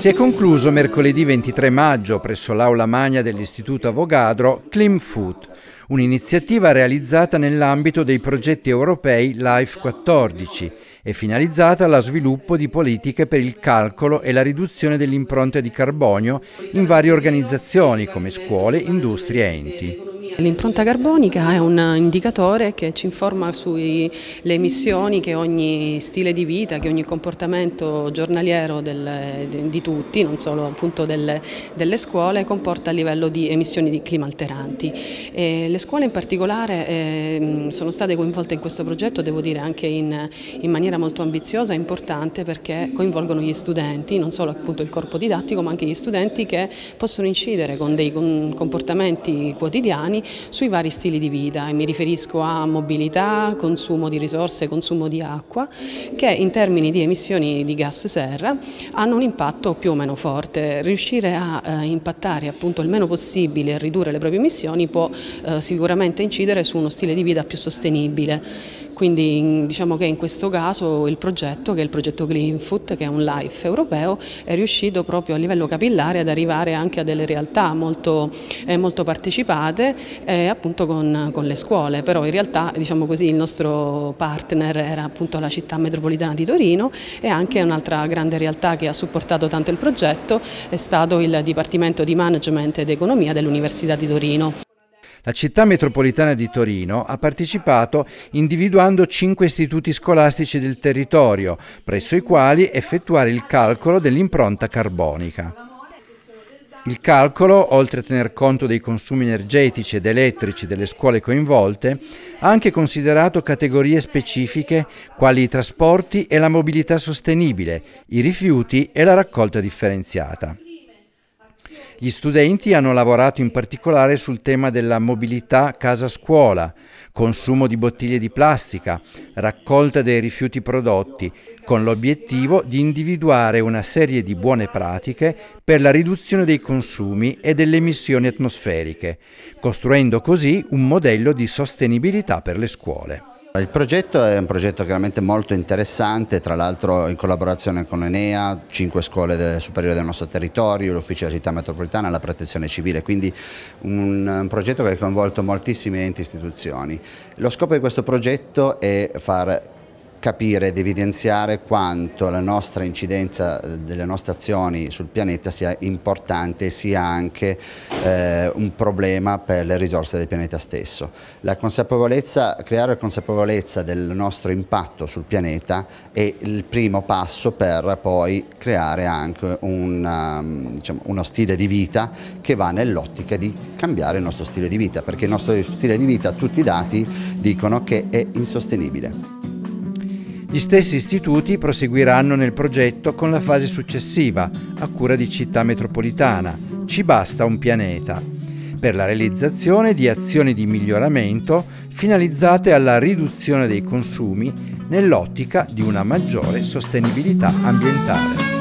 Si è concluso mercoledì 23 maggio presso l'Aula Magna dell'Istituto Avogadro Clim Foot, un'iniziativa realizzata nell'ambito dei progetti europei Life 14 e finalizzata allo sviluppo di politiche per il calcolo e la riduzione dell'impronta di carbonio in varie organizzazioni come scuole, industrie e enti. L'impronta carbonica è un indicatore che ci informa sulle emissioni che ogni stile di vita, che ogni comportamento giornaliero di tutti, non solo appunto delle scuole, comporta a livello di emissioni di clima alteranti. E le scuole in particolare sono state coinvolte in questo progetto, devo dire anche in maniera molto ambiziosa e importante, perché coinvolgono gli studenti, non solo appunto il corpo didattico, ma anche gli studenti che possono incidere con dei comportamenti quotidiani sui vari stili di vita, e mi riferisco a mobilità, consumo di risorse, consumo di acqua, che in termini di emissioni di gas serra hanno un impatto più o meno forte. Riuscire a impattare appunto il meno possibile e ridurre le proprie emissioni può sicuramente incidere su uno stile di vita più sostenibile. Quindi diciamo che in questo caso il progetto, che è il progetto Clim Foot, che è un Life europeo, è riuscito proprio a livello capillare ad arrivare anche a delle realtà molto partecipate, appunto con le scuole. Però in realtà, diciamo così, il nostro partner era appunto la Città metropolitana di Torino, e anche un'altra grande realtà che ha supportato tanto il progetto è stato il Dipartimento di Management ed Economia dell'Università di Torino. La Città metropolitana di Torino ha partecipato individuando 5 istituti scolastici del territorio, presso i quali effettuare il calcolo dell'impronta carbonica. Il calcolo, oltre a tener conto dei consumi energetici ed elettrici delle scuole coinvolte, ha anche considerato categorie specifiche quali i trasporti e la mobilità sostenibile, i rifiuti e la raccolta differenziata. Gli studenti hanno lavorato in particolare sul tema della mobilità casa-scuola, consumo di bottiglie di plastica, raccolta dei rifiuti prodotti, con l'obiettivo di individuare una serie di buone pratiche per la riduzione dei consumi e delle emissioni atmosferiche, costruendo così un modello di sostenibilità per le scuole. Il progetto è un progetto chiaramente molto interessante, tra l'altro in collaborazione con l'ENEA, 5 scuole superiori del nostro territorio, l'Ufficio della Città Metropolitana e la Protezione Civile, quindi un progetto che ha coinvolto moltissimi enti e istituzioni. Lo scopo di questo progetto è far capire ed evidenziare quanto la nostra incidenza delle nostre azioni sul pianeta sia importante e sia anche un problema per le risorse del pianeta stesso. Creare consapevolezza del nostro impatto sul pianeta è il primo passo per poi creare anche uno stile di vita che va nell'ottica di cambiare il nostro stile di vita, perché il nostro stile di vita, tutti i dati dicono che è insostenibile. Gli stessi istituti proseguiranno nel progetto con la fase successiva, a cura di Città metropolitana, Ci basta un pianeta, per la realizzazione di azioni di miglioramento finalizzate alla riduzione dei consumi nell'ottica di una maggiore sostenibilità ambientale.